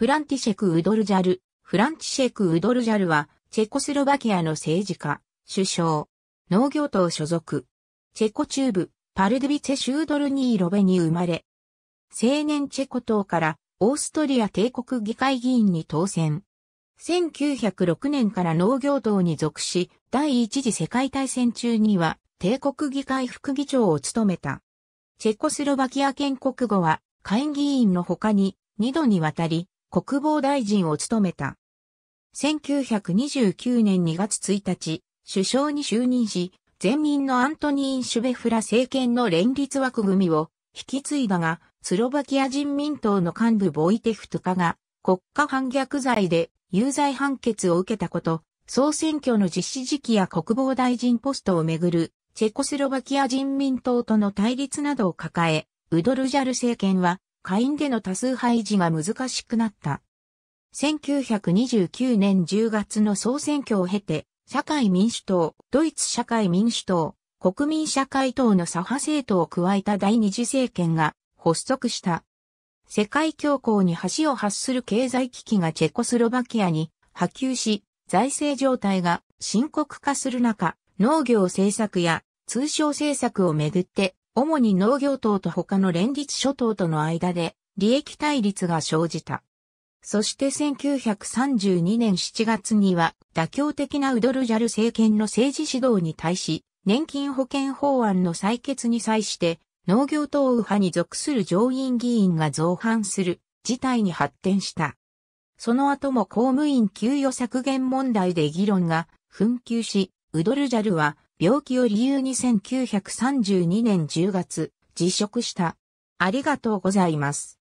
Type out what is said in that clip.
フランティシェク・ウドルジャル。フランティシェク・ウドルジャルは、チェコスロバキアの政治家、首相、農業党所属。チェコ中部、パルドゥビツェ州ドルニーロベに生まれ、青年チェコ党からオーストリア帝国議会議員に当選。1906年から農業党に属し、第一次世界大戦中には帝国議会副議長を務めた。チェコスロバキア建国後は、下院議員の他に2度にわたり国防大臣を務めた。1929年2月1日、首相に就任し、前任のアントニーン・シュベフラ政権の連立枠組みを引き継いだが、スロバキア人民党の幹部ボイテフ・トゥカが国家反逆罪で有罪判決を受けたこと、総選挙の実施時期や国防大臣ポストをめぐるチェコスロバキア人民党との対立などを抱え、ウドルジャル政権は下院での多数派維持が難しくなった。1929年10月の総選挙を経て、社会民主党、ドイツ社会民主党、国民社会党の左派政党を加えた第二次政権が発足した。世界恐慌に橋を発する経済危機がチェコスロバキアに波及し、財政状態が深刻化する中、農業政策や通商政策をめぐって、主に農業党と他の連立諸党との間で利益対立が生じた。そして1932年7月には妥協的なウドルジャル政権の政治指導に対し年金保険法案の採決に際して農業党右派に属する上院議員が造反する事態に発展した。その後も公務員給与削減問題で議論が紛糾し、ウドルジャルは病気を理由に1932年10月辞職した。ありがとうございます。